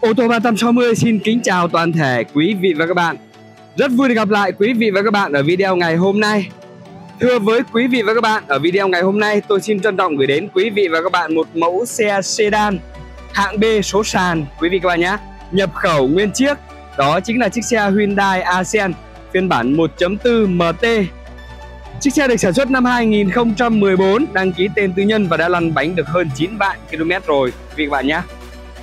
Ô tô 360 xin kính chào toàn thể quý vị và các bạn. Rất vui được gặp lại quý vị và các bạn ở video ngày hôm nay. Thưa với quý vị và các bạn, ở video ngày hôm nay tôi xin trân trọng gửi đến quý vị và các bạn một mẫu xe sedan hạng B số sàn, quý vị các bạn nhé, nhập khẩu nguyên chiếc. Đó chính là chiếc xe Hyundai Accent phiên bản 1.4 MT. Chiếc xe được sản xuất năm 2014, đăng ký tên tư nhân và đã lăn bánh được hơn 9 vạn km rồi, quý vị các bạn nhé.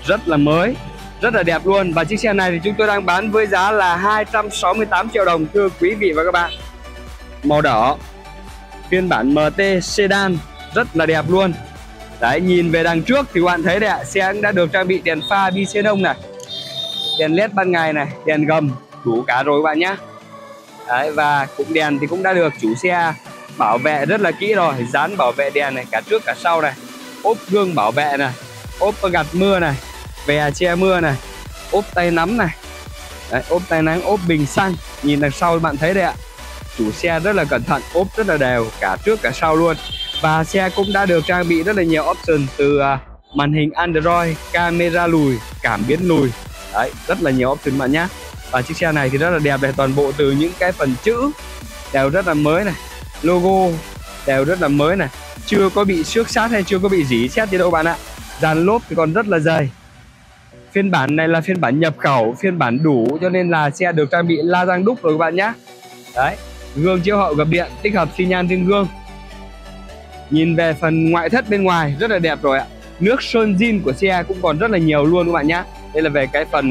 Rất là mới, rất là đẹp luôn. Và chiếc xe này thì chúng tôi đang bán với giá là 268 triệu đồng thưa quý vị và các bạn. Màu đỏ, phiên bản MT sedan, rất là đẹp luôn. Đấy, nhìn về đằng trước thì các bạn thấy đấy ạ, xe cũng đã được trang bị đèn pha bi xê nông này, đèn led ban ngày này, đèn gầm, đủ cả rồi các bạn nhé. Đấy, và cụm đèn thì cũng đã được chủ xe bảo vệ rất là kỹ rồi, dán bảo vệ đèn này, cả trước cả sau này, ốp gương bảo vệ này, ốp gạt mưa này, vè che mưa này, ốp tay nắm này, đấy, ốp tay nắng, ốp bình xăng. Nhìn đằng sau bạn thấy đây ạ, chủ xe rất là cẩn thận, ốp rất là đều, cả trước cả sau luôn. Và xe cũng đã được trang bị rất là nhiều option từ màn hình Android, camera lùi, cảm biến lùi. Đấy, rất là nhiều option bạn nhé. Và chiếc xe này thì rất là đẹp này, toàn bộ từ những cái phần chữ đều rất là mới này, logo đều rất là mới này, chưa có bị xước sát hay chưa có bị rỉ sét gì đâu bạn ạ. Dàn lốp thì còn rất là dày. Phiên bản này là phiên bản nhập khẩu, phiên bản đủ, cho nên là xe được trang bị la răng đúc rồi các bạn nhé. Đấy, gương chiếu hậu gập điện, tích hợp xi nhan trên gương. Nhìn về phần ngoại thất bên ngoài rất là đẹp rồi ạ. Nước sơn zin của xe cũng còn rất là nhiều luôn các bạn nhé. Đây là về cái phần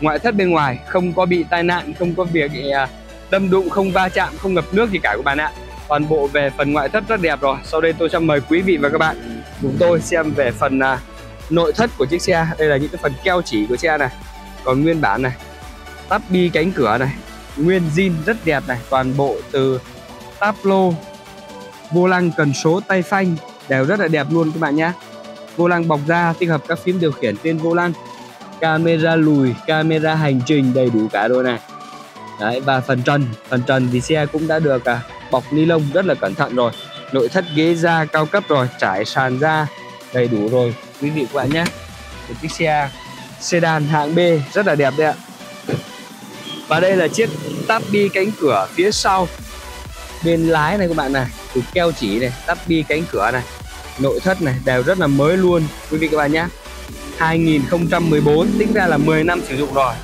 ngoại thất bên ngoài, không có bị tai nạn, không có việc đâm đụng, không va chạm, không ngập nước gì cả các bạn ạ. Toàn bộ về phần ngoại thất rất đẹp rồi. Sau đây tôi sẽ mời quý vị và các bạn chúng tôi xem về phần nội thất của chiếc xe. Đây là những cái phần keo chỉ của xe này, còn nguyên bản này, tắp bi cánh cửa này, nguyên zin rất đẹp này, toàn bộ từ táp lô, vô lăng cần số tay phanh đều rất là đẹp luôn các bạn nhé. Vô lăng bọc da, tích hợp các phím điều khiển trên vô lăng, camera lùi, camera hành trình đầy đủ cả rồi này. Đấy, và phần trần thì xe cũng đã được bọc ni lông rất là cẩn thận rồi. Nội thất ghế da cao cấp rồi, trải sàn da đầy đủ rồi quý vị các bạn nhé. Một chiếc xe sedan hạng B rất là đẹp đấy ạ. Và đây là chiếc táp bi cánh cửa phía sau bên lái này các bạn này, từ keo chỉ này, táp bi cánh cửa này, nội thất này đều rất là mới luôn quý vị các bạn nhé. 2014, tính ra là 10 năm sử dụng rồi,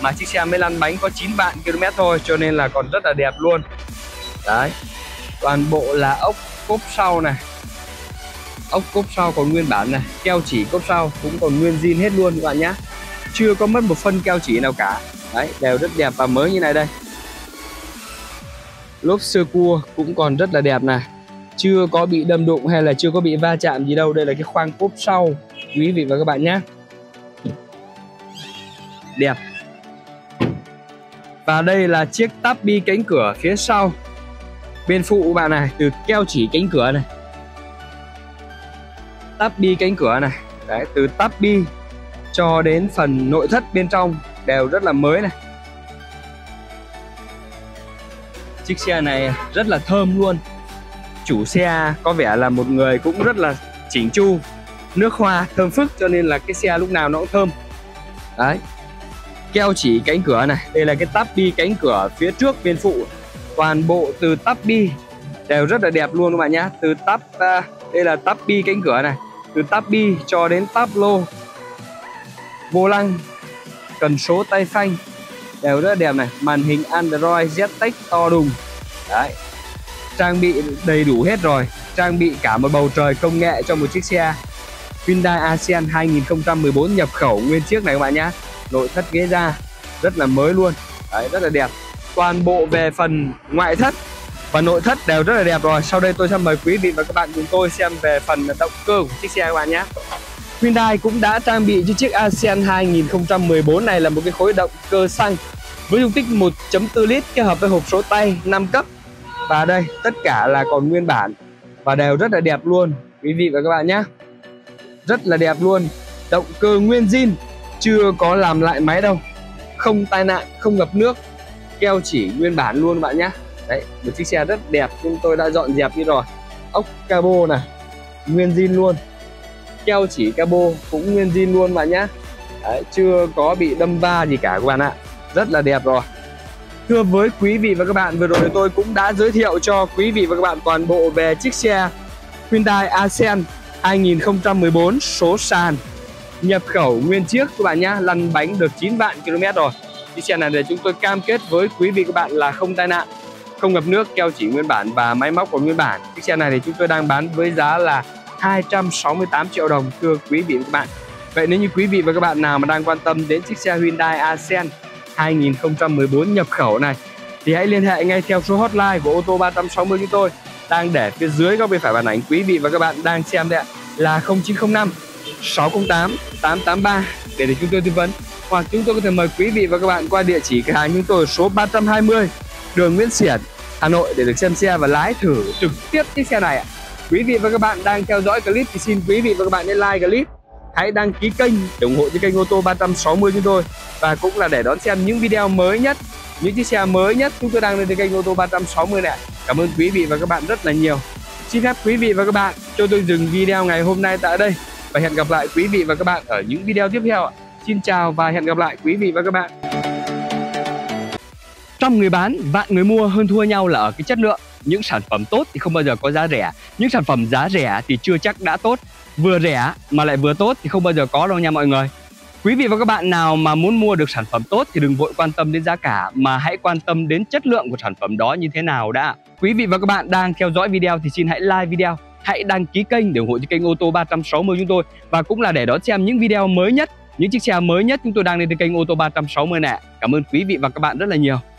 mà chiếc xe mới lăn bánh có 9 vạn km thôi, cho nên là còn rất là đẹp luôn. Đấy, toàn bộ là ốc cốp sau này, ốc cốp sau còn nguyên bản này, keo chỉ cốp sau cũng còn nguyên zin hết luôn các bạn nhé, chưa có mất một phân keo chỉ nào cả. Đấy, đều rất đẹp và mới như này đây. Lốp sơ cua cũng còn rất là đẹp này, chưa có bị đâm đụng hay là chưa có bị va chạm gì đâu. Đây là cái khoang cốp sau quý vị và các bạn nhé, đẹp. Và đây là chiếc táp bi cánh cửa phía sau bên phụ bạn này, từ keo chỉ cánh cửa này, táp bi cánh cửa này. Đấy, từ táp bi cho đến phần nội thất bên trong đều rất là mới này. Chiếc xe này rất là thơm luôn. Chủ xe có vẻ là một người cũng rất là chỉnh chu, nước hoa thơm phức, cho nên là cái xe lúc nào nó cũng thơm. Đấy, keo chỉ cánh cửa này. Đây là cái táp bi cánh cửa phía trước bên phụ, toàn bộ từ táp bi đều rất là đẹp luôn các bạn nhé. Từ táp, đây là táp bi cánh cửa này, từ táp bi cho đến táp lô, vô lăng, cần số tay phanh đều rất là đẹp này. Màn hình Android Ztech to đùng. Đấy, trang bị đầy đủ hết rồi, trang bị cả một bầu trời công nghệ cho một chiếc xe Hyundai Accent 2014 nhập khẩu nguyên chiếc này các bạn nhé. Nội thất ghế da rất là mới luôn. Đấy, rất là đẹp. Toàn bộ về phần ngoại thất và nội thất đều rất là đẹp rồi. Sau đây tôi sẽ mời quý vị và các bạn cùng tôi xem về phần động cơ của chiếc xe các bạn nhé. Hyundai cũng đã trang bị cho chiếc Accent 2014 này là một cái khối động cơ xăng với dung tích 1.4 lít kết hợp với hộp số tay 5 cấp. Và đây tất cả là còn nguyên bản và đều rất là đẹp luôn quý vị và các bạn nhé. Rất là đẹp luôn. Động cơ nguyên zin, chưa có làm lại máy đâu, không tai nạn, không ngập nước, keo chỉ nguyên bản luôn bạn nhé. Đấy, một chiếc xe rất đẹp, chúng tôi đã dọn dẹp đi rồi. Ốc cabo này, nguyên zin luôn, keo chỉ cabo cũng nguyên zin luôn bạn nhé. Đấy, chưa có bị đâm va gì cả các bạn ạ. Rất là đẹp rồi. Thưa với quý vị và các bạn, vừa rồi tôi cũng đã giới thiệu cho quý vị và các bạn toàn bộ về chiếc xe Hyundai Accent 2014 số sàn, nhập khẩu nguyên chiếc các bạn nhá, lăn bánh được 9 vạn km rồi. Chiếc xe này để chúng tôi cam kết với quý vị các bạn là không tai nạn, không ngập nước, keo chỉ nguyên bản và máy móc của nguyên bản. Chiếc xe này thì chúng tôi đang bán với giá là 268 triệu đồng thưa quý vị và các bạn. Vậy nếu như quý vị và các bạn nào mà đang quan tâm đến chiếc xe Hyundai Accent 2014 nhập khẩu này thì hãy liên hệ ngay theo số hotline của Ô tô 360 chúng tôi đang để phía dưới góc bên phải màn ảnh quý vị và các bạn đang xem đấy ạ, là 0905 608 883 để chúng tôi tư vấn, hoặc chúng tôi có thể mời quý vị và các bạn qua địa chỉ cửa hàng chúng tôi số 320 đường Nguyễn Xiển, Hà Nội để được xem xe và lái thử trực tiếp chiếc xe này ạ. Quý vị và các bạn đang theo dõi clip thì xin quý vị và các bạn hãy like clip, hãy đăng ký kênh để ủng hộ cho kênh Ô tô 360 chúng tôi, và cũng là để đón xem những video mới nhất, những chiếc xe mới nhất chúng tôi đang lên trên kênh Ô tô 360 này. Cảm ơn quý vị và các bạn rất là nhiều. Xin phép quý vị và các bạn cho tôi dừng video ngày hôm nay tại đây và hẹn gặp lại quý vị và các bạn ở những video tiếp theo. Xin chào và hẹn gặp lại quý vị và các bạn. Trăm người bán, vạn người mua, hơn thua nhau là ở cái chất lượng. Những sản phẩm tốt thì không bao giờ có giá rẻ, những sản phẩm giá rẻ thì chưa chắc đã tốt. Vừa rẻ mà lại vừa tốt thì không bao giờ có đâu nha mọi người. Quý vị và các bạn nào mà muốn mua được sản phẩm tốt thì đừng vội quan tâm đến giá cả, mà hãy quan tâm đến chất lượng của sản phẩm đó như thế nào đã. Quý vị và các bạn đang theo dõi video thì xin hãy like video, hãy đăng ký kênh để ủng hộ cho kênh Ô tô 360 chúng tôi, và cũng là để đón xem những video mới nhất, những chiếc xe mới nhất chúng tôi đang lên trên kênh Ô tô 360 này. Cảm ơn quý vị và các bạn rất là nhiều.